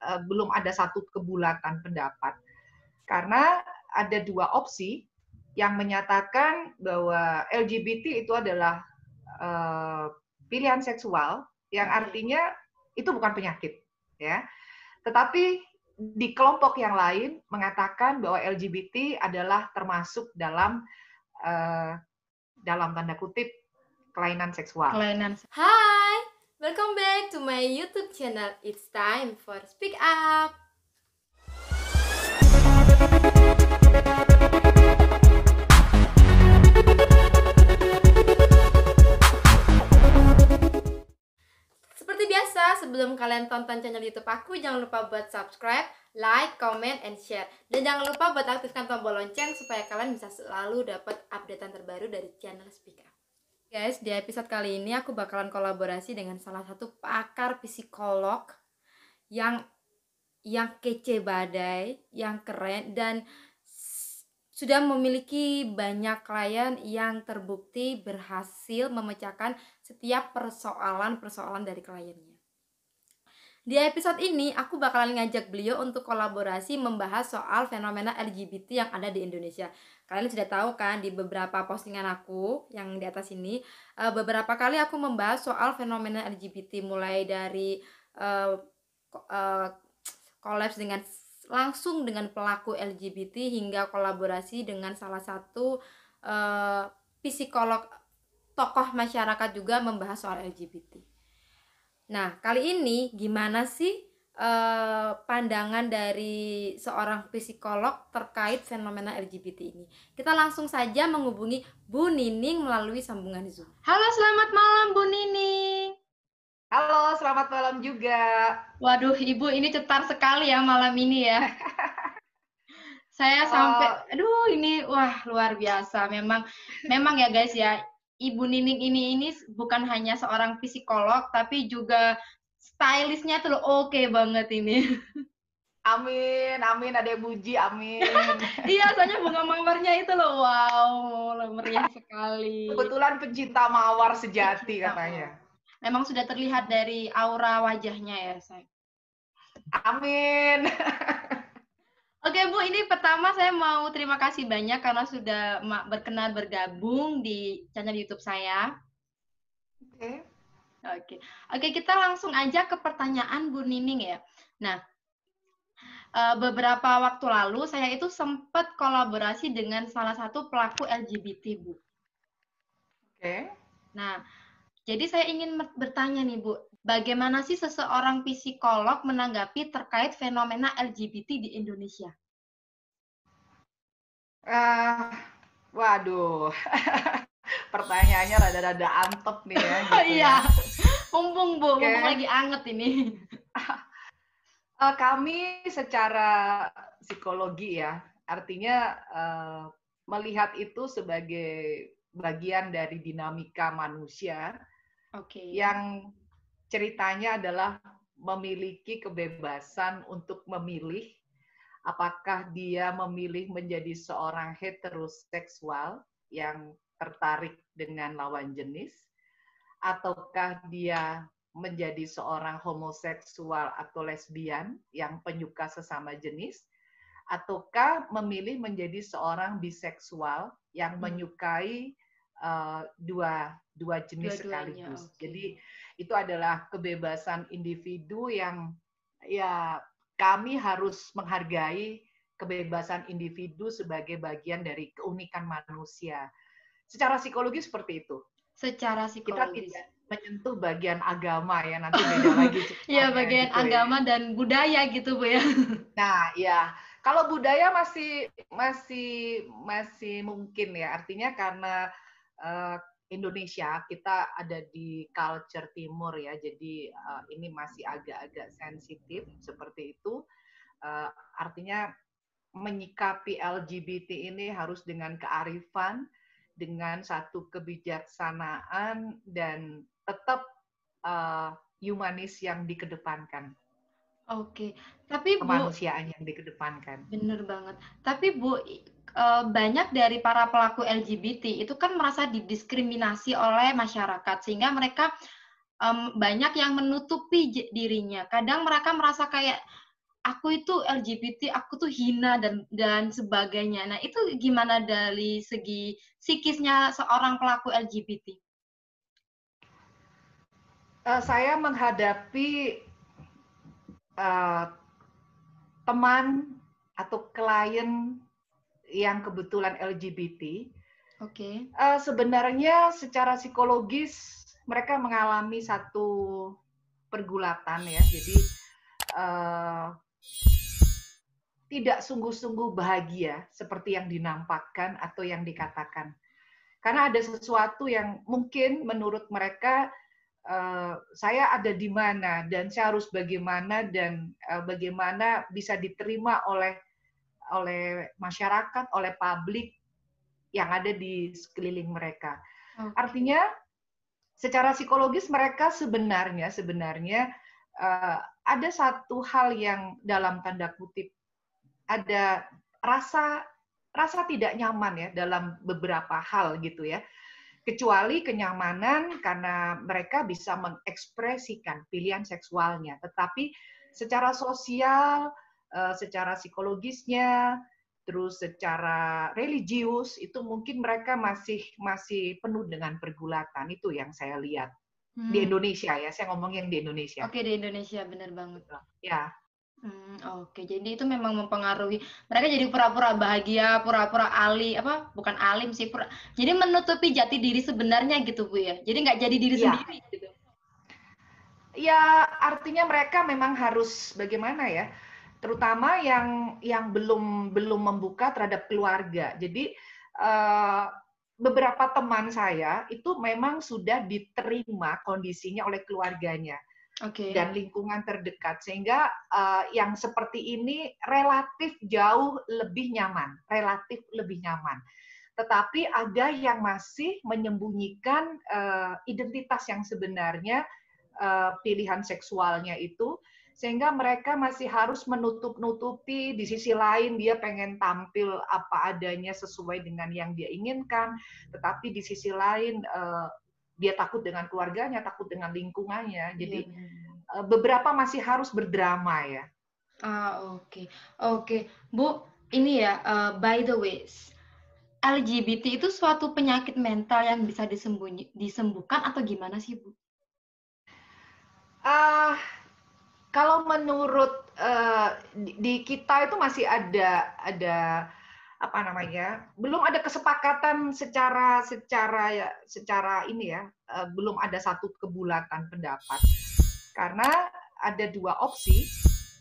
belum ada satu kebulatan pendapat. Karena ada dua opsi yang menyatakan bahwa LGBT itu adalah pilihan seksual, yang artinya itu bukan penyakit, ya. Tetapi di kelompok yang lain mengatakan bahwa LGBT adalah termasuk dalam dalam tanda kutip kelainan seksual. Hai, welcome back to my YouTube channel. It's time for Speak Up. Sebelum kalian tonton channel YouTube aku, jangan lupa buat subscribe, like, comment, and share. Dan jangan lupa buat aktifkan tombol lonceng supaya kalian bisa selalu dapat updatean terbaru dari channel Speak Up. Guys, di episode kali ini aku bakalan kolaborasi dengan salah satu pakar psikolog yang kece badai, yang keren, dan sudah memiliki banyak klien yang terbukti berhasil memecahkan setiap persoalan dari kliennya. Di episode ini, aku bakalan ngajak beliau untuk kolaborasi membahas soal fenomena LGBT yang ada di Indonesia. Kalian sudah tahu kan, di beberapa postingan aku yang di atas ini, beberapa kali aku membahas soal fenomena LGBT, mulai dari kolaps langsung dengan pelaku LGBT hingga kolaborasi dengan salah satu psikolog tokoh masyarakat juga membahas soal LGBT. Nah, kali ini gimana sih pandangan dari seorang psikolog terkait fenomena LGBT ini? Kita langsung saja menghubungi Bu Nining melalui sambungan Zoom. Halo, selamat malam Bu Nining. Halo, selamat malam juga. Waduh, Ibu ini cetar sekali ya malam ini ya. Saya sampai, aduh ini wah luar biasa. Memang ya guys ya. Ibu Nining ini bukan hanya seorang psikolog, tapi juga stylistnya tuh oke banget ini. Amin, amin, ada yang puji, amin. Iya, soalnya bunga mawarnya itu loh, wow, meriah sekali. Kebetulan pencinta mawar sejati katanya. Memang sudah terlihat dari aura wajahnya ya, saya. Amin. Oke Bu, ini pertama saya mau terima kasih banyak karena sudah berkenan bergabung di channel YouTube saya. Oke, kita langsung aja ke pertanyaan Bu Nining ya. Nah, beberapa waktu lalu saya itu sempat kolaborasi dengan salah satu pelaku LGBT Bu. Oke. Nah, jadi saya ingin bertanya nih Bu, bagaimana sih seseorang psikolog menanggapi terkait fenomena LGBT di Indonesia? Waduh, pertanyaannya rada-rada antep nih ya. Gitu iya, mumpung Bu, mumpung lagi anget ini. Kami secara psikologi ya, artinya melihat itu sebagai bagian dari dinamika manusia yang ceritanya adalah memiliki kebebasan untuk memilih apakah dia memilih menjadi seorang heteroseksual yang tertarik dengan lawan jenis, ataukah dia menjadi seorang homoseksual atau lesbian yang penyuka sesama jenis, ataukah memilih menjadi seorang biseksual yang menyukai dua jenis sekaligus. Jadi itu adalah kebebasan individu yang ya kami harus menghargai kebebasan individu sebagai bagian dari keunikan manusia. Secara psikologi seperti itu. Secara psikologi. Kita tidak menyentuh bagian agama ya, nanti beda lagi. Iya, bagian gitu agama ya, dan budaya gitu Bu ya. Nah, ya. Kalau budaya masih mungkin ya. Artinya karena Indonesia, kita ada di culture timur ya, jadi ini masih agak-agak sensitif seperti itu. Artinya menyikapi LGBT ini harus dengan kearifan, dengan satu kebijaksanaan, dan tetap humanis yang dikedepankan. Oke, tapi Bu, kemanusiaan yang dikedepankan. Bener banget. Tapi Bu, banyak dari para pelaku LGBT itu kan merasa didiskriminasi oleh masyarakat sehingga mereka banyak yang menutupi dirinya. Kadang mereka merasa kayak aku itu LGBT, aku tuh hina dan sebagainya. Nah, itu gimana dari segi psikisnya seorang pelaku LGBT? Saya menghadapi teman atau klien yang kebetulan LGBT. Oke. Sebenarnya secara psikologis mereka mengalami satu pergulatan ya. Jadi tidak sungguh-sungguh bahagia seperti yang dinampakkan atau yang dikatakan. Karena ada sesuatu yang mungkin menurut mereka saya ada di mana dan saya harus bagaimana dan bagaimana bisa diterima oleh masyarakat, oleh publik yang ada di sekeliling mereka. Artinya secara psikologis mereka sebenarnya ada satu hal yang dalam tanda kutip ada rasa tidak nyaman ya dalam beberapa hal gitu ya. Kecuali kenyamanan karena mereka bisa mengekspresikan pilihan seksualnya. Tetapi secara sosial, secara psikologisnya, terus secara religius, itu mungkin mereka masih penuh dengan pergulatan. Itu yang saya lihat di Indonesia ya. Saya ngomongin di Indonesia. Oke, di Indonesia benar banget. Ya. Oke, jadi itu memang mempengaruhi. Mereka jadi pura-pura bahagia, pura-pura bukan alim sih, jadi menutupi jati diri sebenarnya gitu Bu ya. Jadi nggak jadi diri sendiri gitu. Ya, artinya mereka memang harus bagaimana ya? Terutama yang belum membuka terhadap keluarga. Jadi beberapa teman saya itu memang sudah diterima kondisinya oleh keluarganya. Okay. Dan lingkungan terdekat, sehingga yang seperti ini relatif jauh lebih nyaman, Tetapi ada yang masih menyembunyikan identitas yang sebenarnya, pilihan seksualnya itu, sehingga mereka masih harus menutup-nutupi. Di sisi lain dia pengen tampil apa adanya sesuai dengan yang dia inginkan, tetapi di sisi lain dia takut dengan keluarganya, takut dengan lingkungannya. Jadi beberapa masih harus berdrama ya. Oke. Bu, ini ya, by the way, LGBT itu suatu penyakit mental yang bisa disembuhkan atau gimana sih, Bu? Kalau menurut di kita itu masih ada apa namanya, belum ada kesepakatan secara ini ya, belum ada satu kebulatan pendapat, karena ada dua opsi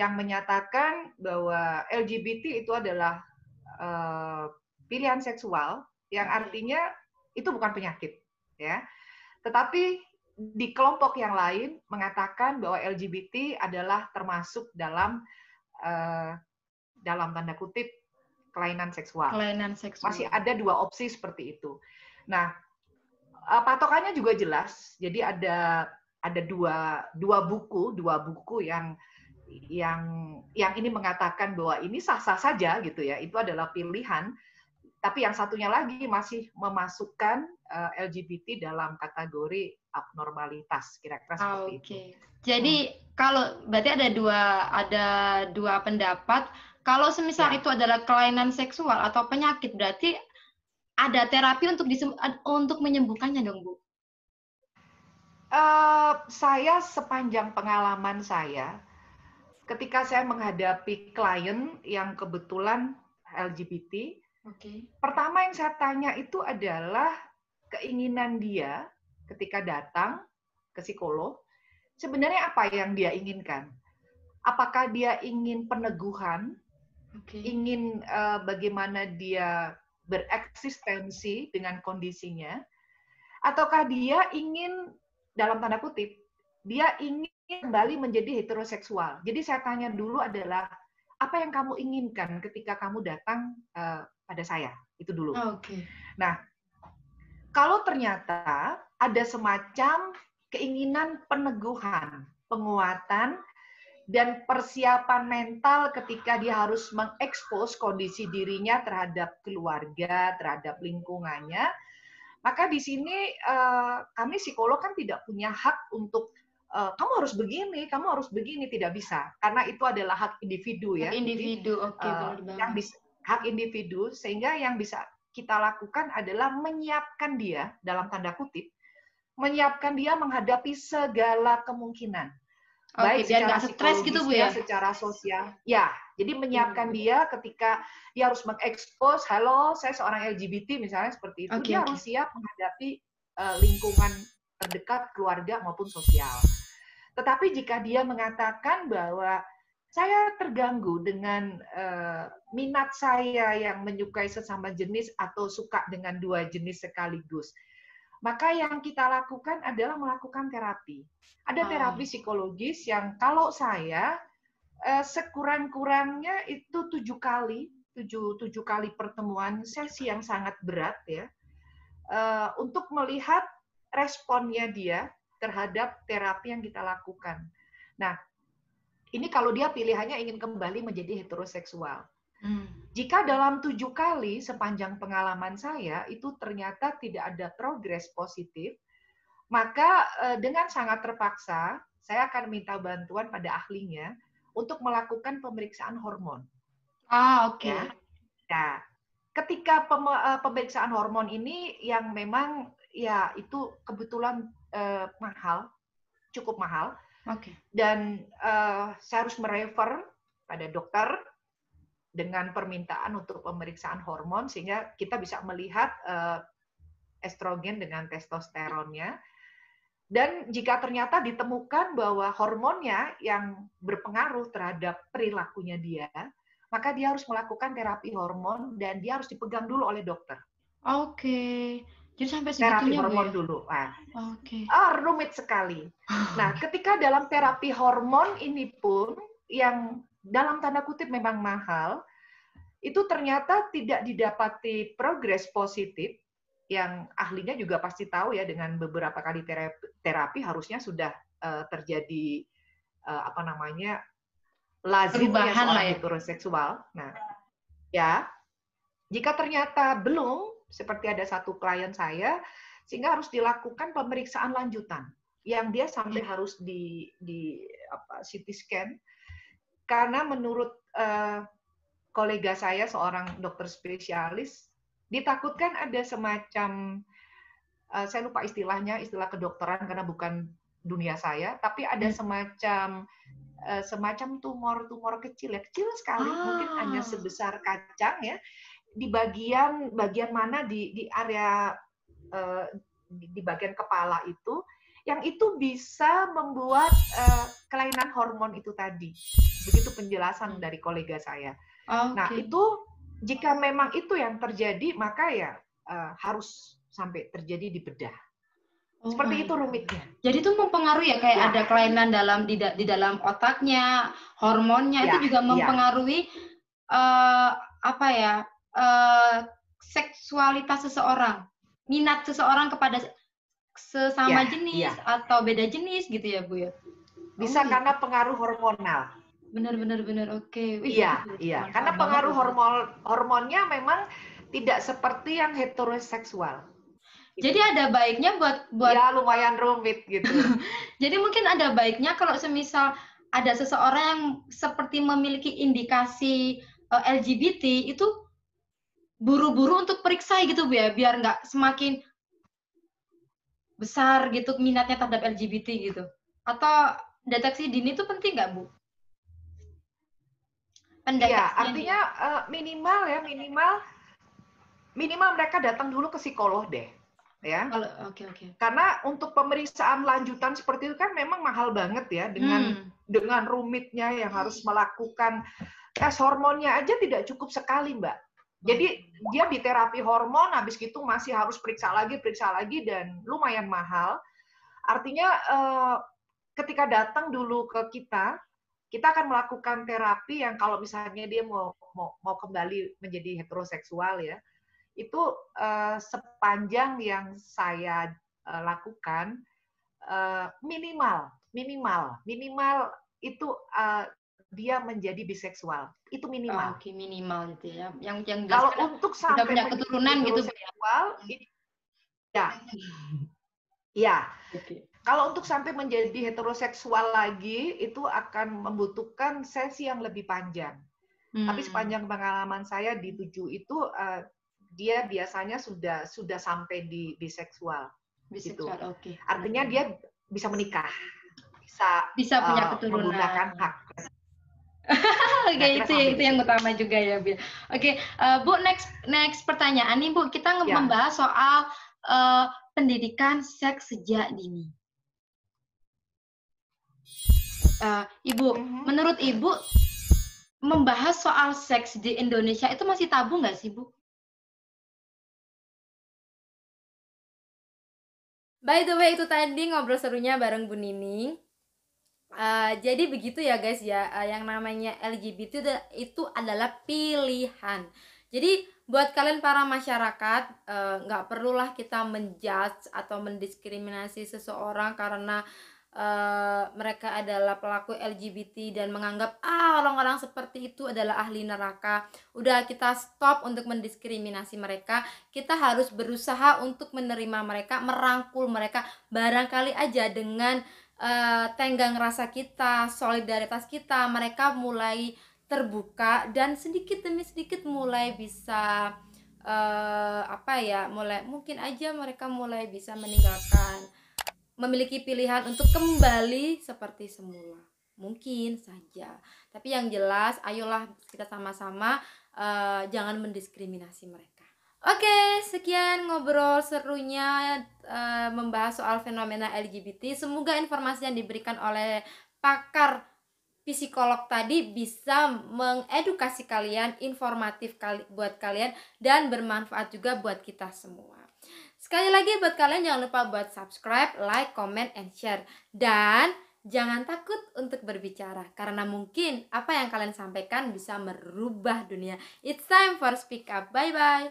yang menyatakan bahwa LGBT itu adalah pilihan seksual, yang artinya itu bukan penyakit ya, tetapi di kelompok yang lain mengatakan bahwa LGBT adalah termasuk dalam tanda kutip kelainan seksual. Masih ada dua opsi seperti itu. Nah, patokannya juga jelas. Jadi ada dua buku yang ini mengatakan bahwa ini sah-sah saja gitu ya. Itu adalah pilihan. Tapi yang satunya lagi masih memasukkan LGBT dalam kategori abnormalitas, kira-kira seperti itu. Jadi kalau berarti ada dua pendapat. Kalau semisal itu adalah kelainan seksual atau penyakit, berarti ada terapi untuk menyembuhkannya dong, Bu? Saya sepanjang pengalaman saya, ketika saya menghadapi klien yang kebetulan LGBT, pertama yang saya tanya itu adalah keinginan dia ketika datang ke psikolog, sebenarnya apa yang dia inginkan? Apakah dia ingin peneguhan? Ingin bagaimana dia bereksistensi dengan kondisinya, ataukah dia ingin dalam tanda kutip dia ingin kembali menjadi heteroseksual. Jadi saya tanya dulu adalah apa yang kamu inginkan ketika kamu datang pada saya, itu dulu. Nah, kalau ternyata ada semacam keinginan peneguhan, penguatan, dan persiapan mental ketika dia harus mengekspos kondisi dirinya terhadap keluarga, terhadap lingkungannya, maka di sini kami psikolog kan tidak punya hak untuk kamu harus begini, tidak bisa. Karena itu adalah hak individu ya. Hak individu, oke. Hak individu, sehingga yang bisa kita lakukan adalah menyiapkan dia, dalam tanda kutip, menyiapkan dia menghadapi segala kemungkinan. Baik secara stres gitu Bu ya, secara sosial. Ya, jadi menyiapkan dia ketika dia harus mengekspos, halo, saya seorang LGBT misalnya seperti itu, dia harus siap menghadapi lingkungan terdekat, keluarga maupun sosial. Tetapi jika dia mengatakan bahwa saya terganggu dengan minat saya yang menyukai sesama jenis atau suka dengan dua jenis sekaligus, maka yang kita lakukan adalah melakukan terapi. Ada terapi psikologis yang kalau saya sekurang-kurangnya itu 7 kali pertemuan sesi yang sangat berat ya, untuk melihat responnya dia terhadap terapi yang kita lakukan. Nah, ini kalau dia pilihannya ingin kembali menjadi heteroseksual. Jika dalam 7 kali sepanjang pengalaman saya itu ternyata tidak ada progres positif, maka dengan sangat terpaksa saya akan minta bantuan pada ahlinya untuk melakukan pemeriksaan hormon. Nah, ketika pemeriksaan hormon ini yang memang ya itu kebetulan mahal, cukup mahal, dan saya harus merefer pada dokter dengan permintaan untuk pemeriksaan hormon sehingga kita bisa melihat estrogen dengan testosteronnya. Dan jika ternyata ditemukan bahwa hormonnya yang berpengaruh terhadap perilakunya dia, maka dia harus melakukan terapi hormon dan dia harus dipegang dulu oleh dokter. Jadi sampai segitunya, terapi hormon dulu. Rumit sekali. Nah, ketika dalam terapi hormon ini pun yang dalam tanda kutip memang mahal, itu ternyata tidak didapati progres positif, yang ahlinya juga pasti tahu ya, dengan beberapa kali terapi harusnya sudah terjadi lazimnya seorang heteroseksual. Nah, ya jika ternyata belum, seperti ada satu klien saya, sehingga harus dilakukan pemeriksaan lanjutan, yang dia sampai harus di CT scan. Karena menurut kolega saya, seorang dokter spesialis, ditakutkan ada semacam, saya lupa istilahnya, istilah kedokteran karena bukan dunia saya, tapi ada semacam tumor-tumor kecil, ya, kecil sekali, mungkin hanya sebesar kacang ya, di bagian mana di area, di bagian kepala itu, yang itu bisa membuat kelainan hormon itu tadi. Begitu penjelasan dari kolega saya. Nah, itu jika memang itu yang terjadi, maka ya harus sampai terjadi di bedah. Seperti itu rumitnya. Jadi itu mempengaruhi ya, kayak ada kelainan di dalam otaknya, hormonnya, itu juga mempengaruhi seksualitas seseorang, minat seseorang kepada sesama jenis atau beda jenis gitu ya Bu ya. Bisa karena pengaruh hormonal. Benar. Oke. Iya. Karena pengaruh hormonnya memang tidak seperti yang heteroseksual. Jadi ada baiknya buat ya lumayan rumit gitu. Jadi mungkin ada baiknya kalau semisal ada seseorang yang seperti memiliki indikasi LGBT itu buru-buru untuk periksa gitu Bu ya, biar nggak semakin besar gitu minatnya terhadap LGBT gitu. Atau deteksi dini itu penting nggak Bu? Iya, artinya minimal mereka datang dulu ke psikolog deh, ya. Oke. Karena untuk pemeriksaan lanjutan seperti itu kan memang mahal banget ya, dengan rumitnya yang harus melakukan tes hormonnya aja tidak cukup sekali Mbak. Jadi dia di terapi hormon, habis gitu masih harus periksa lagi, dan lumayan mahal. Artinya ketika datang dulu ke kita akan melakukan terapi yang kalau misalnya dia mau kembali menjadi heteroseksual ya, itu sepanjang yang saya lakukan minimal itu dia menjadi biseksual. Itu minimal. Minimal gitu ya. Yang kalau untuk sampai punya keturunan gitu seksual, ya. Kalau untuk sampai menjadi heteroseksual lagi, itu akan membutuhkan sesi yang lebih panjang. Tapi sepanjang pengalaman saya di 7 itu, dia biasanya sudah sampai di biseksual. Biseksual, gitu. Oke. Okay. Artinya dia bisa menikah, bisa punya keturunan, menggunakan hak. Oke, itu yang utama juga ya, Bu. Oke, Bu, next pertanyaan nih, Bu. Kita membahas soal pendidikan seks sejak dini. Ibu, menurut Ibu, membahas soal seks di Indonesia itu masih tabu nggak sih, Bu? By the way, itu tadi ngobrol serunya bareng Bu Nining. Jadi begitu ya guys ya, yang namanya LGBT itu adalah pilihan. Jadi buat kalian para masyarakat, nggak perlulah kita menjudge atau mendiskriminasi seseorang karena mereka adalah pelaku LGBT dan menganggap orang-orang seperti itu adalah ahli neraka. Udah, kita stop untuk mendiskriminasi mereka. Kita harus berusaha untuk menerima mereka, merangkul mereka, barangkali aja dengan tenggang rasa kita, solidaritas kita, mereka mulai terbuka dan sedikit demi sedikit mulai bisa mungkin aja mereka mulai bisa memiliki pilihan untuk kembali seperti semula, mungkin saja. Tapi yang jelas, ayolah kita sama-sama jangan mendiskriminasi mereka. Oke, sekian ngobrol serunya membahas soal fenomena LGBT. Semoga informasi yang diberikan oleh pakar psikolog tadi bisa mengedukasi kalian, informatif buat kalian, dan bermanfaat juga buat kita semua. Sekali lagi buat kalian, jangan lupa buat subscribe, like, comment, and share. Dan jangan takut untuk berbicara, karena mungkin apa yang kalian sampaikan bisa merubah dunia. It's time for Speak Up. Bye-bye.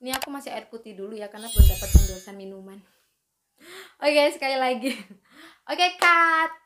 Ini aku masih air putih dulu ya, karena belum dapat endorsan minuman. Oke, sekali lagi. Oke, cut.